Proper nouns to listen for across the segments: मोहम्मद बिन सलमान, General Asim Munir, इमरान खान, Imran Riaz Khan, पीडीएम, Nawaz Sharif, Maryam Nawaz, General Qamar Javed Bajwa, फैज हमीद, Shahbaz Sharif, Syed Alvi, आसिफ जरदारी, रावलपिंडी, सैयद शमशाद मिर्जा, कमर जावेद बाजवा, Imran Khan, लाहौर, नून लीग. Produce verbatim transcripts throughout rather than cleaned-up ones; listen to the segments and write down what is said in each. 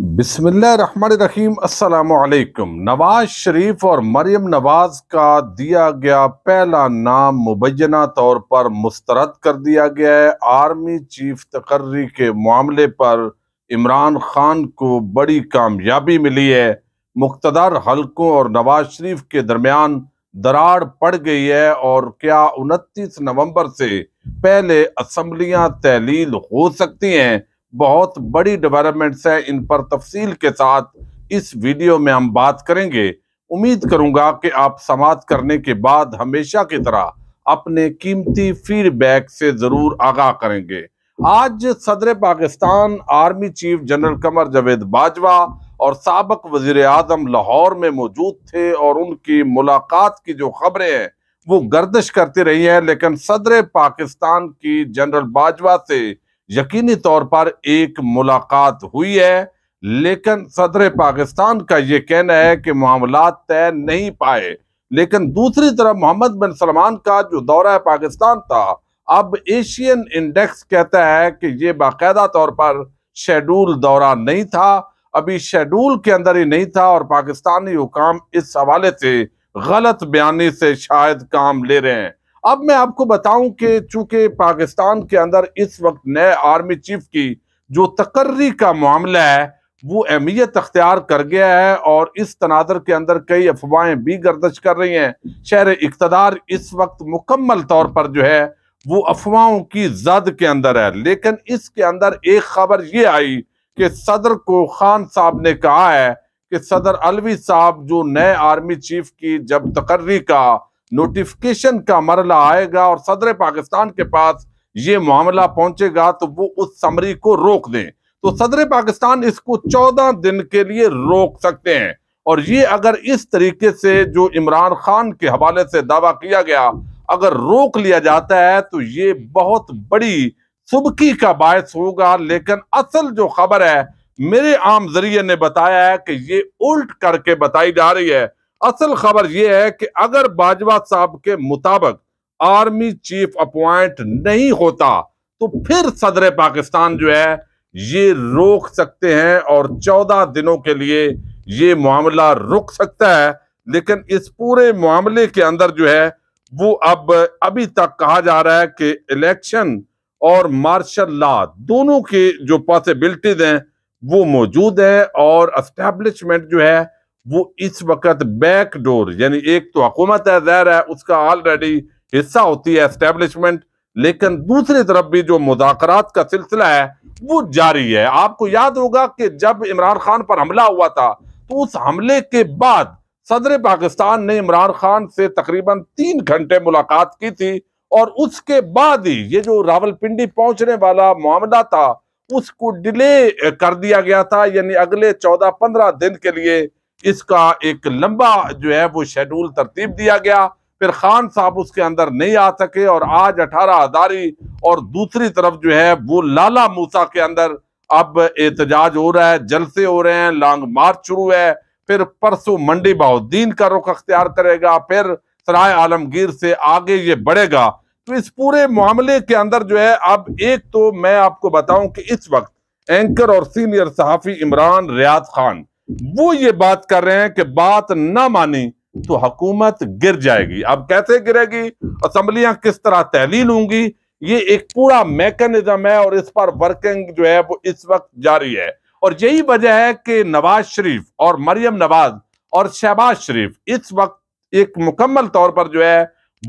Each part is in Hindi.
बिस्मिल्लाहिर्रहमानिर्रहीम, अस्सलामु अलैकुम। नवाज शरीफ और मरियम नवाज का दिया गया पहला नाम मुबैना तौर पर मुस्तरद कर दिया गया है। आर्मी चीफ तकर्री के मामले पर इमरान खान को बड़ी कामयाबी मिली है। मुख्तदार हलकों और नवाज शरीफ के दरमियान दरार पड़ गई है और क्या उनतीस नवंबर से पहले असम्बलियाँ तहलील हो सकती हैं? बहुत बड़ी डेवलपमेंट्स है, इन पर तफसील के साथ इस वीडियो में हम बात करेंगे। उम्मीद करूंगा कि आप समाअत करने के बाद हमेशा की तरह अपने कीमती फीडबैक से जरूर आगाह करेंगे। आज सदर Pakistan army chief general कमर जावेद बाजवा और साबक वजीर आजम लाहौर में मौजूद थे और उनकी मुलाकात की जो खबरें हैं वो गर्दिश करती रही है, लेकिन सदर पाकिस्तान की जनरल बाजवा से यकीनी तौर पर एक मुलाकात हुई है, लेकिन सदर पाकिस्तान का ये कहना है कि मामलात तय नहीं पाए। लेकिन दूसरी तरफ मोहम्मद बिन सलमान का जो दौरा पाकिस्तान था, अब एशियन इंडेक्स कहता है कि ये बाकायदा तौर पर शेड्यूल दौरा नहीं था, अभी शेड्यूल के अंदर ही नहीं था और पाकिस्तानी हुकाम इस हवाले से गलत बयानी से शायद काम ले रहे हैं। अब मैं आपको बताऊं कि चूंकि पाकिस्तान के अंदर इस वक्त नए आर्मी चीफ की जो तकर्री का मामला है वो अहमियत अख्तियार कर गया है और इस तनादर के अंदर कई अफवाहें भी गर्दिश कर रही हैं। शहर इकतदार इस वक्त मुकम्मल तौर पर जो है वो अफवाहों की जद के अंदर है। लेकिन इसके अंदर एक खबर ये आई कि सदर को खान साहब ने कहा है कि सदर अलवी साहब जो नए आर्मी चीफ की जब तकर्री का नोटिफिकेशन का मरला आएगा और सदर पाकिस्तान के पास ये मामला पहुंचेगा तो वो उस समरी को रोक दें। तो सदर पाकिस्तान इसको चौदह दिन के लिए रोक सकते हैं और ये अगर इस तरीके से जो इमरान खान के हवाले से दावा किया गया अगर रोक लिया जाता है तो ये बहुत बड़ी सुबकी का बायस होगा। लेकिन असल जो खबर है मेरे आम जरिए ने बताया है कि ये उल्ट करके बताई जा रही है। असल खबर यह है कि अगर बाजवा साहब के मुताबिक आर्मी चीफ अपॉइंट नहीं होता तो फिर सदर पाकिस्तान जो है ये रोक सकते हैं और चौदह दिनों के लिए ये मामला रुक सकता है। लेकिन इस पूरे मामले के अंदर जो है वो अब अभी तक कहा जा रहा है कि इलेक्शन और मार्शल लॉ दोनों की जो पॉसिबिलिटीज हैं वो मौजूद है और एस्टेब्लिशमेंट जो है वो इस वक्त बैकडोर यानी एक तो हुकूमत है, ज़ाहिर है उसका ऑलरेडी हिस्सा होती है एस्टेब्लिशमेंट, लेकिन दूसरी तरफ भी जो मुज़ाकरात का सिलसिला है वो जारी है। आपको याद होगा कि जब इमरान खान पर हमला हुआ था तो उस हमले के बाद सदर पाकिस्तान ने इमरान खान से तकरीबन तीन घंटे मुलाकात की थी और उसके बाद ही ये जो रावलपिंडी पहुंचने वाला मामला था उसको डिले कर दिया गया था, यानी अगले चौदह पंद्रह दिन के लिए इसका एक लंबा जो है वो शेड्यूल तरतीब दिया गया। फिर खान साहब उसके अंदर नहीं आ सके और आज अठारह हज़ारी और दूसरी तरफ जो है वो लाला मूसा के अंदर अब एहतजाज हो रहा है, जलसे हो रहे हैं, लॉन्ग मार्च शुरू है। फिर परसों मंडी बहुद्दीन का रुख अख्तियार करेगा, फिर सराय आलमगीर से आगे ये बढ़ेगा। तो इस पूरे मामले के अंदर जो है अब एक तो मैं आपको बताऊं कि इस वक्त एंकर और सीनियर सहाफ़ी इमरान रियाज खान वो ये बात कर रहे हैं कि बात ना मानी तो हुकूमत गिर जाएगी। अब कैसे गिरेगी, असम्बलियां किस तरह तहलील होंगी, ये एक पूरा मैकेनिज्म है और इस पर वर्किंग जो है वो इस वक्त जारी है। और यही वजह है कि नवाज शरीफ और मरियम नवाज और शहबाज शरीफ इस वक्त एक मुकम्मल तौर पर जो है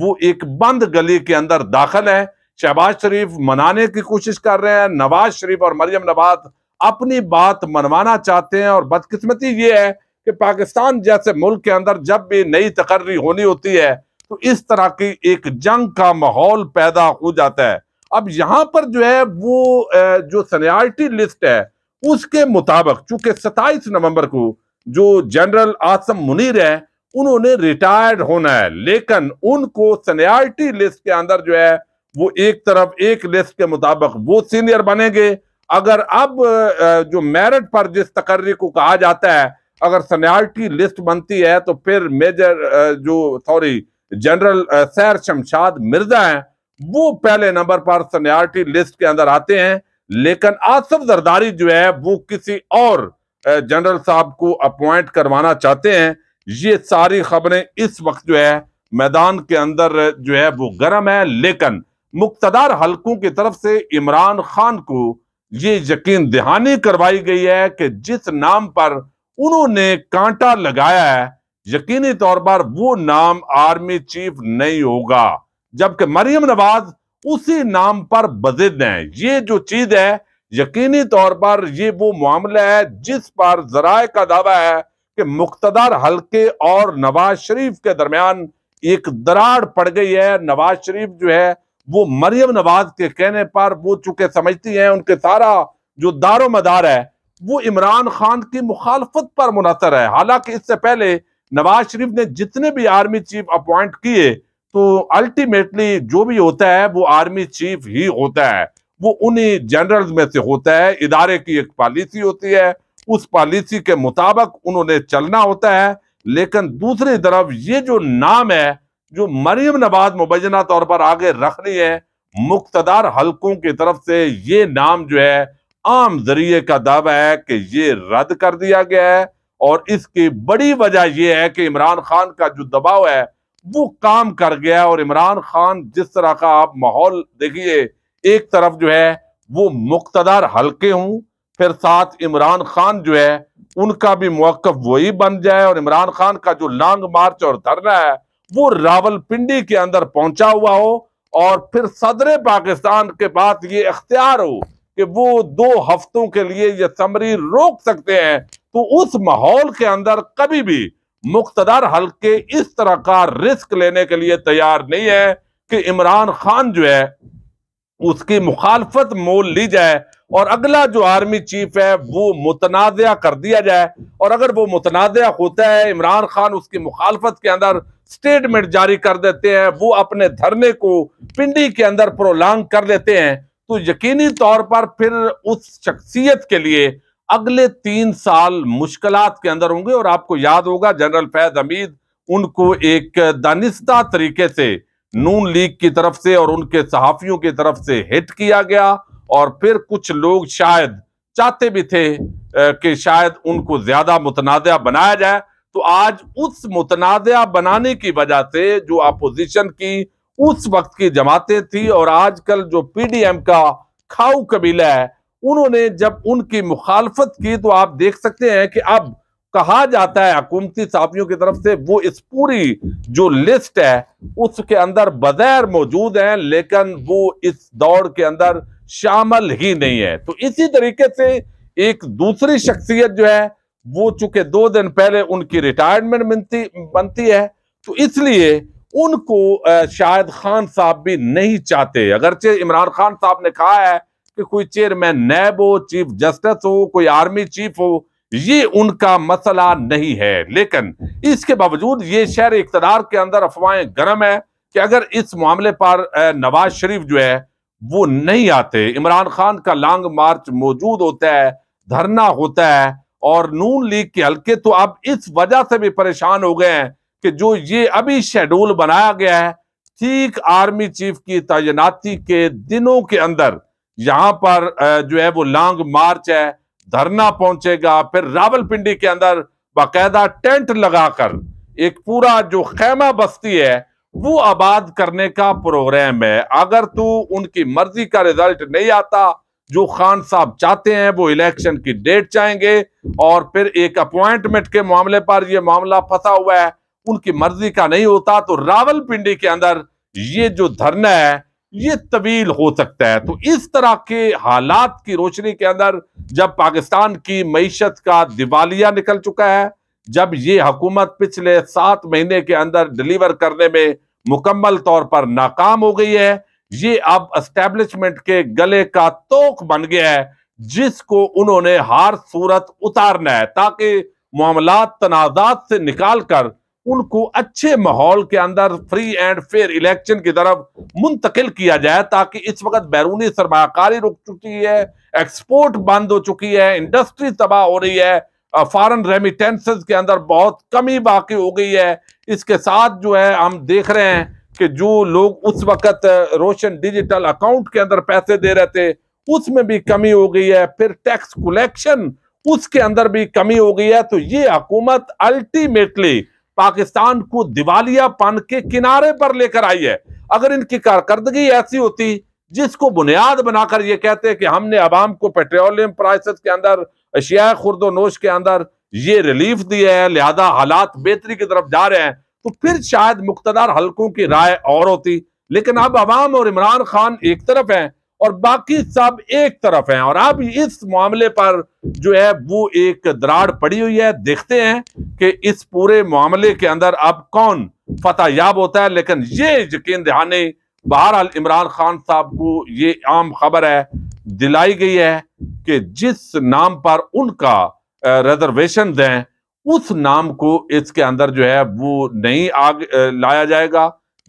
वो एक बंद गली के अंदर दाखिल है। शहबाज शरीफ मनाने की कोशिश कर रहे हैं, नवाज शरीफ और मरियम नवाज अपनी बात मनवाना चाहते हैं। और बदकिस्मती ये है कि पाकिस्तान जैसे मुल्क के अंदर जब भी नई तकर्री होनी होती है तो इस तरह की एक जंग का माहौल पैदा हो जाता है। अब यहाँ पर जो है वो जो सीनियरिटी लिस्ट है उसके मुताबिक चूंकि सत्ताईस नवंबर को जो जनरल आसिम मुनीर है उन्होंने रिटायर्ड होना है, लेकिन उनको सीनियरिटी लिस्ट के अंदर जो है वो एक तरफ एक लिस्ट के मुताबिक वो सीनियर बनेंगे। अगर अब जो मेरिट पर जिस तकर्री को कहा जाता है अगर सीनियरिटी लिस्ट बनती है तो फिर मेजर जो सॉरी जनरल सैयद शमशाद मिर्जा हैं वो पहले नंबर पर सीनियरिटी लिस्ट के अंदर आते हैं, लेकिन आसिफ जरदारी जो है वो किसी और जनरल साहब को अपॉइंट करवाना चाहते हैं। ये सारी खबरें इस वक्त जो है मैदान के अंदर जो है वो गर्म है, लेकिन मुक्तदार हलकों की तरफ से इमरान खान को ये यकीन दहानी करवाई गई है कि जिस नाम पर उन्होंने कांटा लगाया है यकीनी तौर पर वो नाम आर्मी चीफ नहीं होगा, जबकि मरियम नवाज उसी नाम पर बजिद है। ये जो चीज है यकीनी तौर पर ये वो मामला है जिस पर जराए का दावा है कि मुक्तदार हलके और नवाज शरीफ के दरमियान एक दरार पड़ गई है। नवाज शरीफ जो है वो मरियम नवाज के कहने पर वो चूंकि समझती हैं उनके सारा जो दारो मदार है वो इमरान खान की मुखालफत पर मुनहसर है। हालांकि इससे पहले नवाज शरीफ ने जितने भी आर्मी चीफ अपॉइंट किए तो अल्टीमेटली जो भी होता है वो आर्मी चीफ ही होता है, वो उन्हीं जनरल्स में से होता है। इदारे की एक पॉलिसी होती है, उस पॉलिसी के मुताबिक उन्होंने चलना होता है। लेकिन दूसरी तरफ ये जो नाम है जो मरियम नवाज मुबैना तौर पर आगे रख रही है, मुक्तदार हलकों की तरफ से ये नाम जो है आम जरिए का दावा है कि ये रद्द कर दिया गया है। और इसकी बड़ी वजह यह है कि इमरान खान का जो दबाव है वो काम कर गया है। और इमरान खान जिस तरह का आप माहौल देखिए, एक तरफ जो है वो मुक्तदार हलके हों, फिर साथ इमरान खान जो है उनका भी मौक़िफ़ वही बन जाए। और इमरान खान का जो लॉन्ग मार्च और धरना है वो रावलपिंडी के अंदर पहुंचा हुआ हो, और फिर सदर पाकिस्तान के पास ये इख्तियार हो कि वो दो हफ्तों के लिए ये समरी रोक सकते हैं। तो उस माहौल के अंदर कभी भी मुक्तदार हलके इस तरह का रिस्क लेने के लिए तैयार नहीं है कि इमरान खान जो है उसकी मुखालफत मोल ली जाए और अगला जो आर्मी चीफ है वो मुतनाज़ा कर दिया जाए। और अगर वो मुतनाज़ा होता है, इमरान खान उसकी मुखालफत के अंदर स्टेटमेंट जारी कर देते हैं, वो अपने धरने को पिंडी के अंदर प्रोलांग कर देते हैं, तो यकीनी तौर पर फिर उस शख्सियत के लिए अगले तीन साल मुश्किलात के अंदर होंगे। और आपको याद होगा जनरल फैज हमीद उनको एक दानिस्ता तरीके से नून लीग की तरफ से और उनके सहाफियों की तरफ से हिट किया गया, और फिर कुछ लोग शायद चाहते भी थे कि शायद उनको ज्यादा मुतनाज़ा बनाया जाए। तो आज उस मुतनाज़ा बनाने की वजह से जो अपोजिशन की उस वक्त की जमातें थी और आजकल जो पीडीएम का खाऊ कबीला है, उन्होंने जब उनकी मुखालफत की तो आप देख सकते हैं कि अब कहा जाता है हुकूमती साथियों की तरफ से वो इस पूरी जो लिस्ट है उसके अंदर बगैर मौजूद हैं, लेकिन वो इस दौड़ के अंदर शामिल ही नहीं है। तो इसी तरीके से एक दूसरी शख्सियत जो है वो चूंकि दो दिन पहले उनकी रिटायरमेंट बनती बनती है, तो इसलिए उनको शायद खान साहब भी नहीं चाहते। अगरचे इमरान खान साहब ने कहा है कि कोई चेयरमैन नैब हो, चीफ जस्टिस हो, कोई आर्मी चीफ हो, ये उनका मसला नहीं है, लेकिन इसके बावजूद ये शहर इख्तियार के अंदर अफवाहें गर्म है कि अगर इस मामले पर नवाज शरीफ जो है वो नहीं आते, इमरान खान का लॉन्ग मार्च मौजूद होता है, धरना होता है, और नून लीग के हल्के तो अब इस वजह से भी परेशान हो गए हैं कि जो ये अभी शेड्यूल बनाया गया है ठीक आर्मी चीफ की तैनाती के दिनों के अंदर यहाँ पर जो है वो लॉन्ग मार्च है, धरना पहुंचेगा, फिर रावलपिंडी के अंदर बाकायदा टेंट लगाकर एक पूरा जो खैमा बस्ती है वो आबाद करने का प्रोग्राम है। अगर तो उनकी मर्जी का रिजल्ट नहीं आता, जो खान साहब चाहते हैं वो इलेक्शन की डेट चाहेंगे, और फिर एक अपॉइंटमेंट के मामले पर ये मामला फंसा हुआ है, उनकी मर्जी का नहीं होता तो रावलपिंडी के अंदर ये जो धरना है ये तवील हो सकता है। तो इस तरह के हालात की रोशनी के अंदर जब पाकिस्तान की मईशत का दिवालिया निकल चुका है, जब ये हुकूमत पिछले सात महीने के अंदर डिलीवर करने में मुकम्मल तौर पर नाकाम हो गई है, ये अब एस्टेब्लिशमेंट के गले का तोक बन गया है जिसको उन्होंने हर सूरत उतारना है, ताकि मामलात तनाज़ात से निकाल कर उनको अच्छे माहौल के अंदर फ्री एंड फेयर इलेक्शन की तरफ मुंतकिल किया जाए। ताकि इस वक्त बैरूनी सरमाकारी रुक चुकी है, एक्सपोर्ट बंद हो चुकी है, इंडस्ट्री तबाह हो रही है, फॉरेन रेमिटेंसेस के अंदर बहुत कमी बाकी हो गई है। इसके साथ जो है हम देख रहे हैं कि जो लोग उस वक्त रोशन डिजिटल अकाउंट के अंदर पैसे दे रहे थे उसमें भी कमी हो गई है, फिर टैक्स कलेक्शन उसके अंदर भी कमी हो गई है। तो ये हुकूमत अल्टीमेटली पाकिस्तान को दिवालियापन के किनारे पर लेकर आई है। अगर इनकी कारकर्दगी ऐसी होती जिसको बुनियाद बनाकर ये कहते कि हमने आवाम को पेट्रोलियम प्राइसेस के अंदर, अशिया खुर्दोनोश के अंदर ये रिलीफ दिया है, लिहाजा हालात बेहतरी की तरफ जा रहे हैं, तो फिर शायद मुख्तदार हलकों की राय और होती। लेकिन अब आवाम और इमरान खान एक तरफ हैं और बाकी सब एक तरफ हैं, और अब इस मामले पर जो है वो एक दराड़ पड़ी हुई है। देखते हैं कि इस पूरे मामले के अंदर अब कौन फतेहयाब होता है। लेकिन ये यकीन दहानी बहरहाल इमरान खान साहब को ये आम खबर है दिलाई गई है कि जिस नाम पर उनका रिजर्वेशन दें उस नाम को इसके अंदर जो है वो नहीं आग लाया जाएगा।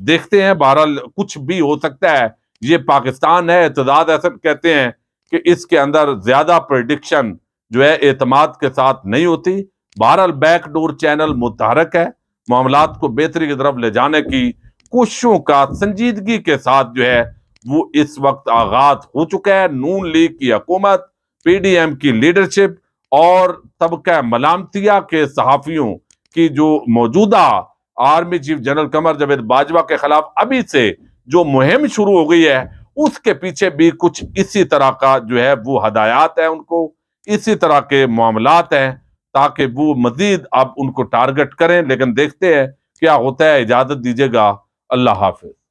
देखते हैं, बहरहाल कुछ भी हो सकता है। ये पाकिस्तान है, इत्तेदाद ऐसा कहते हैं कि इसके अंदर ज्यादा प्रेडिक्शन जो है एतमाद के साथ नहीं होती। बहरहाल बैकडोर चैनल मुतहरक है, मामलात को बेहतरी की तरफ ले जाने की कोशिशों का संजीदगी के साथ जो है वो इस वक्त आगाज हो चुका है। नून लीग की हुकूमत, पीडीएम की लीडरशिप और तबका मलामतिया के सहाफियों की जो मौजूदा army chief general कमर जावेद बाजवा के खिलाफ अभी से जो मुहिम शुरू हो गई है उसके पीछे भी कुछ इसी तरह का जो है वो हदायत है, उनको इसी तरह के मामलात हैं ताकि वो मजीद अब उनको टारगेट करें। लेकिन देखते हैं क्या होता है। इजाजत दीजिएगा, अल्लाह हाफिज।